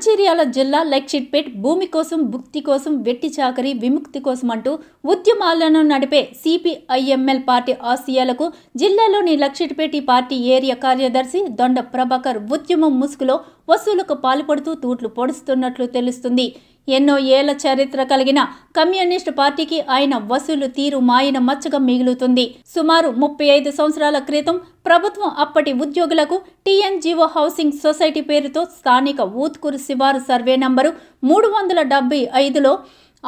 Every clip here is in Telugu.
మంచిర్యాల జిల్లా లక్షిట్పేట్ భూమి కోసం భుక్తి కోసం వెట్టి చాకరీ విముక్తి కోసం అంటూ ఉద్యమాలను నడిపే సిపిఐఎంఎల్ పార్టీ ఆశయాలకు జిల్లాలోని లక్షిట్పేట్ పార్టీ ఏరియా కార్యదర్శి దొండ ప్రభాకర్ ఉద్యమం ముసుగులో వసూలుకు పాల్పడుతూ తూట్లు పొడుస్తున్నట్లు తెలుస్తుంది. ఎన్నో ఏళ్ల చరిత్ర కలిగిన కమ్యూనిస్టు పార్టీకి ఆయన వసూలు తీరు మాయన మచ్చగా మిగులుతుంది. సుమారు 35 సంవత్సరాల క్రితం ప్రభుత్వం అప్పటి ఉద్యోగులకు టీఎన్జిఓ హౌసింగ్ సొసైటీ పేరుతో స్థానిక ఊత్కూరు శివారు సర్వే నంబరు 375లో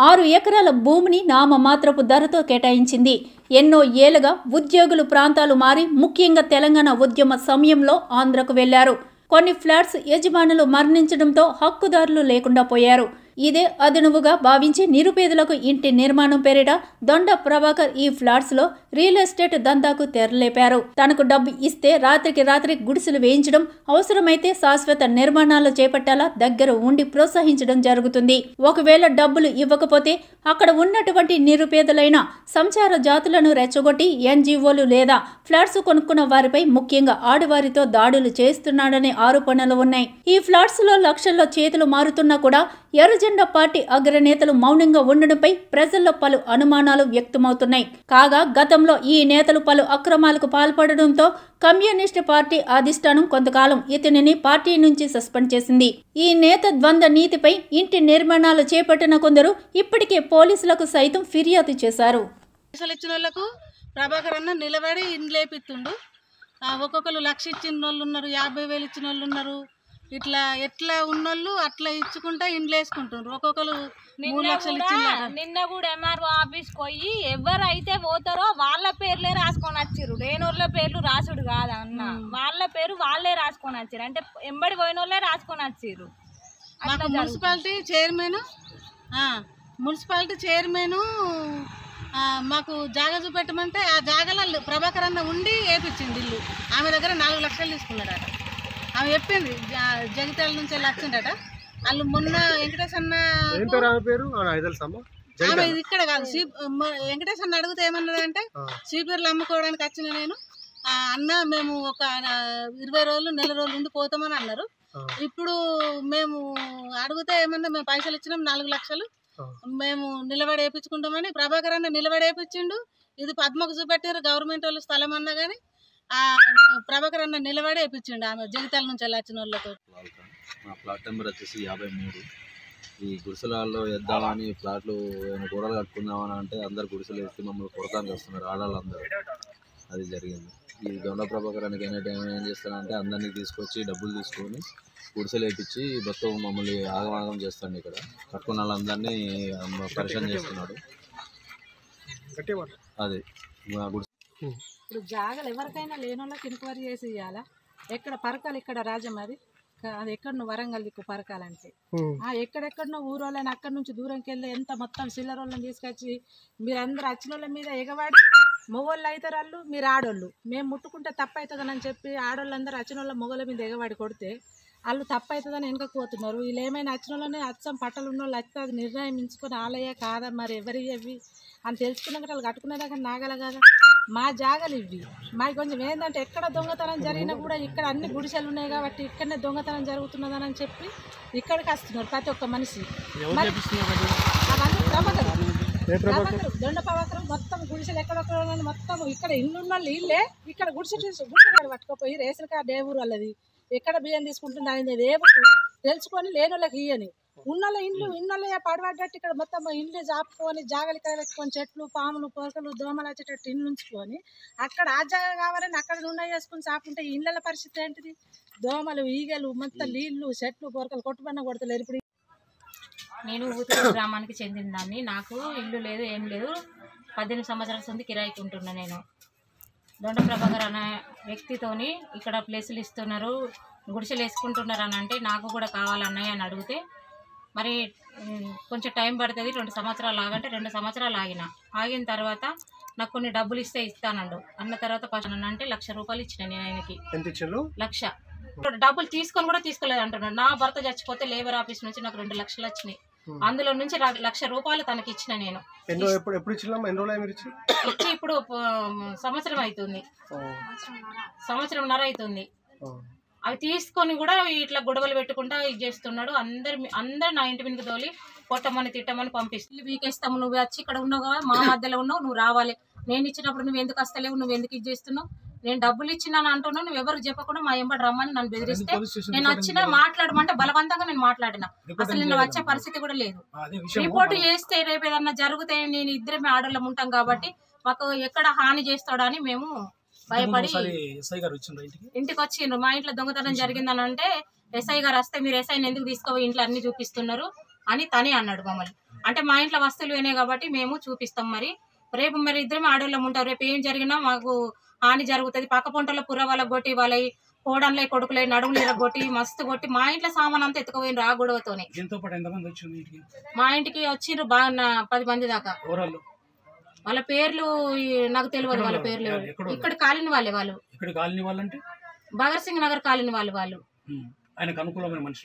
6 ఎకరాల భూమిని నామమాత్రపు ధరతో కేటాయించింది. ఎన్నో ఏళ్లుగా ఉద్యోగులు ప్రాంతాలు మారి ముఖ్యంగా తెలంగాణ ఉద్యమ సమయంలో ఆంధ్రకు వెళ్లారు. కొన్ని ఫ్లాట్స్ యజమానులు మరణించడంతో హక్కుదారులు లేకుండా పోయారు. ఇదే అదనువుగా భావించి నిరుపేదలకు ఇంటి నిర్మాణం పేరిట దొండ ప్రభాకర్ ఈ ఫ్లాట్స్ లో రియల్ ఎస్టేట్ దందాకు తెరలేపారు. తనకు డబ్బు ఇస్తే రాత్రికి రాత్రి గుడిసెలు వేయించడం, అవసరమైతే శాశ్వత నిర్మాణాలు చేపట్టాలా దగ్గర ఉండి ప్రోత్సహించడం జరుగుతుంది. ఒకవేళ డబ్బులు ఇవ్వకపోతే అక్కడ ఉన్నటువంటి నిరుపేదలైన సంచార జాతులను రెచ్చగొట్టి ఎన్జిఓలు లేదా ఫ్లాట్స్ కొనుక్కున్న వారిపై ముఖ్యంగా ఆడవారితో దాడులు చేస్తున్నాడనే ఆరోపణలు ఉన్నాయి. ఈ ఫ్లాట్స్ లో లక్షల్లో చేతులు మారుతున్నా కూడా ఎర్రజెండా పార్టీ అగ్రనేతలు మౌనంగా ఉండడంపై ప్రజల్లో పలు అనుమానాలు వ్యక్తమవుతున్నాయి. కాగా గతంలో ఈ నేతలు పలు అక్రమాలకు పాల్పడడంతో కమ్యూనిస్టు పార్టీ అధిష్టానం కొంతకాలం ఇతనిని పార్టీ నుంచి సస్పెండ్ చేసింది. ఈ నేత ద్వంద్వ నీతిపై ఇంటి నిర్మాణాలు చేపట్టిన కొందరు ఇప్పటికే పోలీసులకు సైతం ఫిర్యాదు చేశారు. ప్రభాకర్ అన్న నిలబడి ఇండ్లేపిస్తుండు. ఒక్కొక్కరు లక్ష ఇచ్చిన వాళ్ళు ఉన్నారు, 50,000 ఇచ్చిన వాళ్ళు ఉన్నారు. ఇట్లా ఎట్లా ఉన్నోళ్ళు అట్లా ఇచ్చుకుంటా ఇండ్లు వేసుకుంటున్నారు. ఒక్కొక్కరు 3 లక్షలు ఇచ్చిండ్రు. నిన్న కూడా ఎంఆర్ఓ ఆఫీస్ పోయి ఎవరైతే పోతారో వాళ్ళ పేర్లే రాసుకొని వచ్చిర్రు. లేనోళ్ళ పేర్లు రాసుడు కాదన్న, వాళ్ళ పేరు వాళ్ళే రాసుకొని వచ్చిర్రు. అంటే ఎంబడి పోయినోళ్ళే రాసుకొని వచ్చిర్రు. మున్సిపాలిటీ చైర్మన్ మాకు జాగా చూపెట్టమంటే ఆ జాగాలో ప్రభాకర్ అన్న ఉండి వేపించింది ఇల్లు. ఆమె దగ్గర 4 లక్షలు తీసుకున్నారట. ఆమె చెప్పింది జగిత్యాల నుంచి వెళ్ళి వచ్చిండట వాళ్ళు. మొన్న వెంకటేశ్ అన్న ఆమె ఇది ఇక్కడ కాదు, వెంకటేశ్ అన్న అడిగితే ఏమన్నాడంటే సీపీర్లు అమ్ముకోవడానికి వచ్చిన నేను అన్న మేము ఒక 20 రోజులు నెల రోజులు ఉండి పోతామని అన్నారు. ఇప్పుడు మేము అడిగితే ఏమన్నా మేము పైసలు ఇచ్చినాం 4 లక్షలు మేము నిలబడి వేయించుకుంటామని. ప్రభాకర్ అన్న నిలబడి వేయించిండు. ఇది పద్మకు చూపెట్టారు గవర్నమెంట్ వాళ్ళు స్థలం అన్నా కానీ ప్రభాకర్ అన్న నిలబడి వేయించిండు. ఆమె జగిత్యాల నుంచి వెళ్ళి వచ్చిన వాళ్ళతో. మా ఫ్లాట్ నెంబర్ వచ్చేసి 53. ఈ గుడిసెలలో వేద్దామని ఫ్లాట్లు గోడలు కట్టుకుందామని అంటే అందరు గుడిసెలు వేస్తే మమ్మల్ని కొడతానికి వస్తున్నారు ఆడాలందరూ. అది జరిగింది. ఈ దొండ ప్రభాకర్ అన్నకి ఏం చేస్తానంటే అందరినీ తీసుకొచ్చి డబ్బులు తీసుకొని గుడిసెలు వేయించి మొత్తం మమ్మల్ని ఆగమాగం చేస్తాడు. ఇక్కడ కట్టుకున్న వాళ్ళందరినీ పరిశ్రమ చేస్తున్నాడు. అది ఇప్పుడు జాగలు ఎవరికైనా లేనోళ్ళకి ఎంక్వైరీ చేసి ఇవ్వాలా. ఎక్కడ పరకాలు ఇక్కడ రాజమది అది ఎక్కడనో వరంగల్ దిక్కు పరకాలంటే ఎక్కడెక్కడనో ఊరోళ్ళని అక్కడి నుంచి దూరంకి వెళ్ళి ఎంత మొత్తం సిల్లరోళ్ళని తీసుకొచ్చి మీరందరూ అచ్చిన వాళ్ళ మీద ఎగవాడి మొగోళ్ళు అవుతారు వాళ్ళు, మీరు ఆడోళ్ళు. మేము ముట్టుకుంటే తప్పు అవుతుందని చెప్పి ఆడోళ్ళందరూ అచ్చిన వాళ్ళ మొగోళ్ళ మీద ఎగవాడి కొడితే వాళ్ళు తప్పు అవుతుందని వెనకకు పోతున్నారు. వీళ్ళు ఏమైనా అచ్చిన వాళ్ళని అచ్చం పట్టలు ఉన్న వాళ్ళు వచ్చి అది నిర్ణయించుకొని ఆలయ్యా కాదా మరి ఎవరి అవి అని తెలుసుకున్నాక వాళ్ళు కట్టుకునేదాకా నాగల కదా. మా జాగలు ఇవి. మాకు కొంచెం ఏంటంటే ఎక్కడ దొంగతనం జరిగినా కూడా ఇక్కడ అన్ని గుడిసెలు ఉన్నాయి కాబట్టి ఇక్కడనే దొంగతనం జరుగుతున్నదని చెప్పి ఇక్కడికి వస్తున్నారు ప్రతి ఒక్క మనిషి. దొండ ప్రభాకరం మొత్తం గుడిసెలు ఎక్కడొక్కడ మొత్తం ఇక్కడ ఇల్లు ఉన్న వాళ్ళు ఇల్లే ఇక్కడ గుడిసెలు పట్టుకోపోయి రేషన్ కార్డు ఏ ఊరు వాళ్ళది ఎక్కడ బియ్యం తీసుకుంటున్నారు అనేది ఏ ఊరు తెలుసుకొని లేని వాళ్ళకి ఇయ్యని ఉన్నోళ్ళ ఇండ్లు ఇన్నోళ్ళ పడబడ్డట్టు ఇక్కడ మొత్తం ఇండ్లు జాపుకొని జాగలు కలెట్టుకొని చెట్లు పాములు పొరకలు దోమలు వచ్చేటట్టు ఇండ్లు ఉంచుకొని అక్కడ ఆ జాగ కావాలని అక్కడ నూనె చేసుకుని చాపుకుంటే ఇండ్ల పరిస్థితి ఏంటిది? దోమలు ఈగలు మొత్తం నీళ్లు చెట్లు పొరకలు కొట్టుబడిన కొడతలేరు. ఇప్పుడు నేను ఊతుల గ్రామానికి చెందిన దాన్ని. నాకు ఇల్లు లేదు, ఏం లేదు. 18 సంవత్సరాల సంది కిరాయికి ఉంటున్నా నేను. దొండ ప్రభాకర్ అనే వ్యక్తితోని ఇక్కడ ప్లేసులు ఇస్తున్నారు, గుడిసెలు వేసుకుంటున్నారు అని అంటే నాకు కూడా కావాలన్నాయి అని అడిగితే మరి కొంచెం టైం పడుతుంది 2 సంవత్సరాలు ఆగంటే 2 సంవత్సరాలు ఆగిన తర్వాత నాకు కొన్ని డబ్బులు ఇస్తే ఇస్తానండు అన్న తర్వాత పచ్చన అంటే 1,00,000 రూపాయలు ఇచ్చిన నేను ఆయనకి. 1,00,000 డబ్బులు తీసుకొని కూడా తీసుకోలేదు అంటున్నాడు. నా భర్త చచ్చిపోతే లేబర్ ఆఫీస్ నుంచి నాకు 2 లక్షలు వచ్చినాయి. అందులో నుంచి 1,00,000 రూపాయలు తనకి ఇచ్చిన నేను. ఇచ్చి ఇప్పుడు సంవత్సరం అవుతుంది, సంవత్సరంన్నర అవుతుంది. అవి తీసుకొని కూడా ఇట్లా గొడవలు పెట్టుకుంటా ఇచ్చేస్తున్నాడు. అందరు నా ఇంటి మీదకి తోలి కొట్టమని తిట్టమని పంపిస్తుంది. వీకేస్తాము, నువ్వు వచ్చి ఇక్కడ ఉన్నావు కదా, మా మధ్యలో ఉన్నావు, నువ్వు రావాలి, నేను ఇచ్చినప్పుడు నువ్వు ఎందుకు వస్తలేవు, నువ్వు ఎందుకు ఇచ్చేస్తున్నావు, నేను డబ్బులు ఇచ్చినాను అంటున్నావు, నువ్వు ఎవరు చెప్పకుండా మా ఎంబడి రమ్మని నన్ను బెదిరిస్తే నేను వచ్చినా మాట్లాడమంటే బలవంతంగా నేను మాట్లాడినా. అసలు నేను వచ్చే పరిస్థితి కూడా లేదు. రిపోర్ట్ చేస్తే రేపు ఏదన్నా జరిగితే నేను ఇద్దరమే ఆడోళ్ళం ఉంటాం కాబట్టి మాకు ఎక్కడ హాని చేస్తాడని మేము భయపడి ఇంటికి వచ్చిండ్రు. మా ఇంట్లో దొంగతనం జరిగిందని అంటే ఎస్ఐ గారు వస్తే మీరు ఎస్ఐని ఎందుకు తీసుకోవాలి, ఇంట్లో అన్ని చూపిస్తున్నారు అని తనే అన్నాడు మమ్మల్ని. అంటే మా ఇంట్లో వస్తువులు వినే కాబట్టి మేము చూపిస్తాం, మరి రేపు మరి ఇద్దరు ఆడవాళ్ళం ఉంటారు, రేపు ఏం జరిగినా మాకు హాని జరుగుతుంది. పక్క పొంటలో పుర్ర వాళ్ళ కొట్టి, వాళ్ళ కోడన్లై కొడుకులై నడుములు కొట్టి మస్తు కొట్టి మా ఇంట్లో సామాన్ అంతా ఎత్తుకుపోయిన ఆ గొడవతోనే. మా ఇంటికి వచ్చిండ్రు బాగా 10 మంది దాకా. వాళ్ళ పేర్లు నాకు తెలియదు, వాళ్ళ పేర్లు ఇక్కడ కాలనీ వాళ్ళే. వాళ్ళు భగత్ సింగ్ నగర్ కాలనీ వాళ్ళు. వాళ్ళు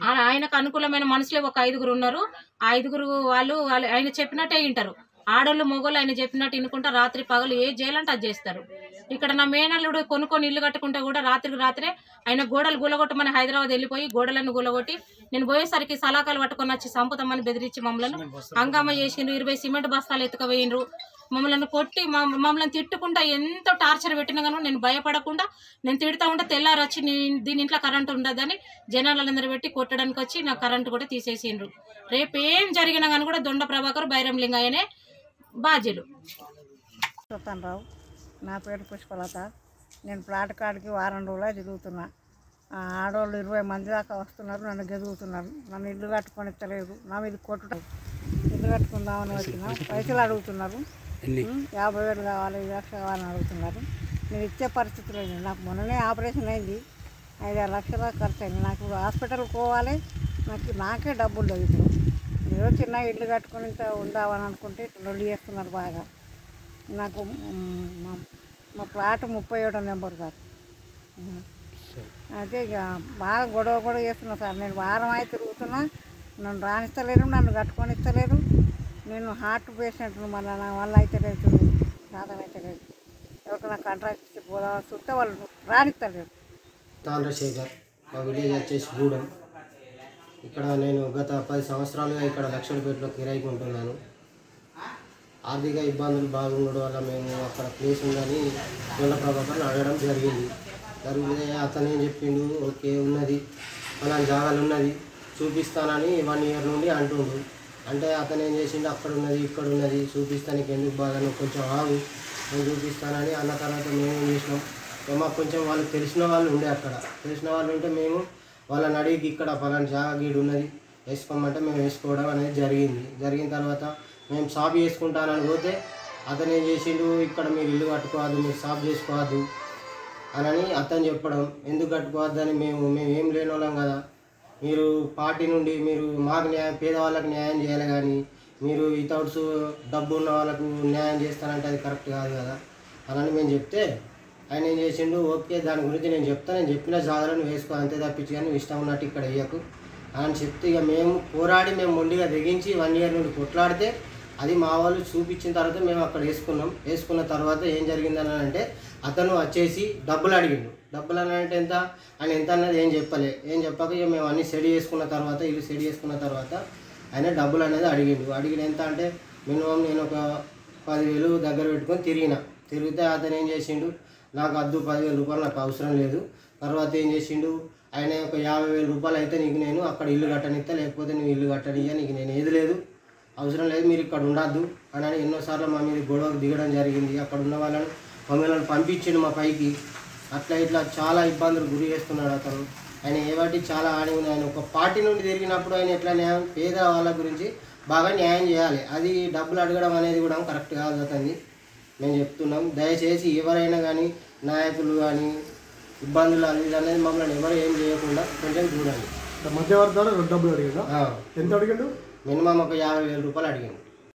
ఆయనకు అనుకూలమైన మనుషులే ఒక 5గురు ఉన్నారు. 5గురు వాళ్ళు ఆయన చెప్పినట్టే వింటారు. ఆడోళ్ళు మొగోళ్ళు ఆయన చెప్పినట్టు వినుకుంటా రాత్రి పగలు ఏ జైలంటే అది చేస్తారు. ఇక్కడ నా మేనల్లుడు కొనుక్కొని ఇల్లు కట్టుకుంటే కూడా రాత్రికి రాత్రే ఆయన గోడలు గులగొట్టమని హైదరాబాద్ వెళ్ళిపోయి గోడలను గులగొట్టి నేను పోయేసరికి సలాకాలు పట్టుకొని వచ్చి సంపుతామని బెదిరించి మమ్మల్ని హంగామా చేసిండ్రు. 20 సిమెంట్ బస్తాలు ఎత్తుకుపోయిండ్రు. మమ్మల్ని కొట్టి మమ్మల్ని తిట్టుకుంటా ఎంతో టార్చర్ పెట్టినా గాను నేను భయపడకుండా నేను తిడుతూ ఉంటే తెల్లారు వచ్చి దీని ఇంట్లో కరెంటు ఉండదని జనాలందరూ పెట్టి కొట్టడానికి వచ్చి నా కరెంటు కూడా తీసేసిండ్రు. రేపు ఏం జరిగినా కానీ కూడా దొండ ప్రభాకర్ బైరంలింగ్ ఆయనే బాధ్యులు. రావు, నా పేరు పుష్పలత. నేను ప్లాట్ కార్డుకి వారం రోజులు తిరుగుతున్నా. ఆడవాళ్ళు 20 మంది దాకా వస్తున్నారు, నన్ను గెదుగుతున్నారు. నన్ను ఇల్లు కట్టుకొని తెలియదు, నా మీద కొట్టడం. ఇల్లు కట్టుకుందామని వచ్చినా పైసలు అడుగుతున్నారు. 50,000 కావాలి, 1 లక్ష కావాలని అడుగుతున్నారు. నేను ఇచ్చే పరిస్థితి లేదు. నాకు మొన్ననే ఆపరేషన్ అయింది, 5-6 లక్షల ఖర్చు అయింది. నాకు ఇప్పుడు హాస్పిటల్కి పోవాలి, నాకే డబ్బులు లేదు. ఇప్పుడు ఏదో చిన్న ఇల్లు కట్టుకుని ఇంత ఉందామని అనుకుంటే లొల్లి చేస్తున్నారు బాగా. నాకు మా ప్లాట్ 37వ నెంబర్ సార్. అయితే ఇక బాగా గొడవ గొడవ చేస్తున్నా సార్. నేను వారం అయితే తిరుగుతున్నా, నన్ను రాణిస్తలేరు, నన్ను కట్టుకొని ఇస్తలేరు. నేను హార్ట్ పేషెంట్ను, మళ్ళీ నా వల్ల అయితే లేదు, సాధన అయితే లేదు. ఎవరికైనా కాంట్రాక్ట్ ఇచ్చి పోదామని చూస్తే వాళ్ళు రాణిస్తలేరు. చంద్రశేఖర్, మా విలేజ్ వచ్చేసి గూడెం. ఇక్కడ నేను గత 10 సంవత్సరాలుగా ఇక్కడ లక్షలపేటలో కిరాయికి ఉంటున్నాను. ఆర్థిక ఇబ్బందులు బాగుండడం వల్ల మేము అక్కడ ప్లేస్ ఉందని దొండ ప్రభాకర్ని అడగడం జరిగింది. జరిగితే అతను ఏం చెప్పిండు, ఓకే ఉన్నది, మన జాగాలు ఉన్నది చూపిస్తానని 1 ఇయర్ నుండి అంటుండు. అంటే అతను ఏం చేసిండు, అక్కడ ఉన్నది ఇక్కడ ఉన్నది చూపిస్తానికి ఎందుకు బాధను, కొంచెం ఆగు నేను చూపిస్తానని అన్న. తర్వాత మేము చేసినాం, మాకు కొంచెం వాళ్ళు తెలిసిన వాళ్ళు ఉండే, అక్కడ తెలిసిన వాళ్ళు ఉంటే మేము వాళ్ళని అడిగి ఇక్కడ పలానా జాగా గీడు ఉన్నది వేసుకోమంటే మేము వేసుకోవడం అనేది జరిగింది. జరిగిన తర్వాత మేము షాప్ చేసుకుంటానని పోతే అతను ఏం చేసిండు, ఇక్కడ మీరు ఇల్లు కట్టుకోవద్దు, మీరు షాప్ చేసుకోవద్దు అని అతను చెప్పడం. ఎందుకు కట్టుకోవద్దు అని మేము ఏం లేని వాళ్ళం కదా, మీరు పార్టీ నుండి మీరు మాకు న్యాయం, పేదవాళ్ళకి న్యాయం చేయాలి కానీ మీరు వితౌట్స్ డబ్బు ఉన్న వాళ్ళకు న్యాయం చేస్తానంటే అది కరెక్ట్ కాదు కదా అని మేము చెప్తే ఆయన ఏం చేసిండు, ఓకే దాని గురించి నేను చెప్తాను, నేను చెప్పిన జాగాలను వేసుకో అంతే తప్పించి, కానీ నువ్వు ఇష్టం ఉన్నట్టు ఇక్కడ వేయకు అని చెప్తే ఇక మేము పోరాడి మేము మొండిగా తెగించి 1 ఇయర్ నుండి కొట్లాడితే అది మా వాళ్ళు చూపించిన తర్వాత మేము అక్కడ వేసుకున్నాం. వేసుకున్న తర్వాత ఏం జరిగిందని అంటే అతను వచ్చేసి డబ్బులు అడిగిండు. డబ్బులు అని అంటే ఎంత, ఆయన ఎంత అన్నది ఏం చెప్పలే. ఏం చెప్పక ఇక మేము అన్నీ సెట్ చేసుకున్న తర్వాత, ఇల్లు సెట్ చేసుకున్న తర్వాత ఆయన డబ్బులు అనేది అడిగిండు. అడిగిన ఎంత అంటే మినిమం నేను ఒక 10,000 దగ్గర పెట్టుకొని తిరిగితే అతను ఏం చేసిండు, నాకు అద్దు 10,000 రూపాయలు నాకు అవసరం లేదు. తర్వాత ఏం చేసిండు, ఆయన ఒక 50,000 రూపాయలు అయితే నీకు నేను అక్కడ ఇల్లు కట్టనిస్తా, లేకపోతే నువ్వు ఇల్లు కట్టనియ్యా, నీకు నేను ఏది లేదు, అవసరం లేదు, మీరు ఇక్కడ ఉండద్దు అని ఎన్నోసార్లు మా మీద గొడవకు దిగడం జరిగింది. అక్కడ ఉన్న వాళ్ళను మమ్మల్ని పంపించిండు మా పైకి. అట్లా ఇట్లా చాలా ఇబ్బందులు గురి చేస్తున్నాడు అతను. ఆయన ఏవాటి చాలా ఆడి ఉంది. ఆయన ఒక పార్టీ నుండి తిరిగినప్పుడు ఆయన ఎట్లా న్యాయం, పేద వాళ్ళ గురించి బాగా న్యాయం చేయాలి. అది డబ్బులు అడగడం అనేది కూడా కరెక్ట్ కాదు అతన్ని మేము చెప్తున్నాం. దయచేసి ఎవరైనా కానీ నాయకులు కానీ ఇబ్బందులు అనేది మమ్మల్ని ఎవరు ఏం చేయకుండా కొంచెం చూడండి. మధ్యవర్తులు డబ్బులు అడిగాడు. ఎంత అడిగాడు? మినిమం ఒక 50,000 రూపాయలు అడిగాడు.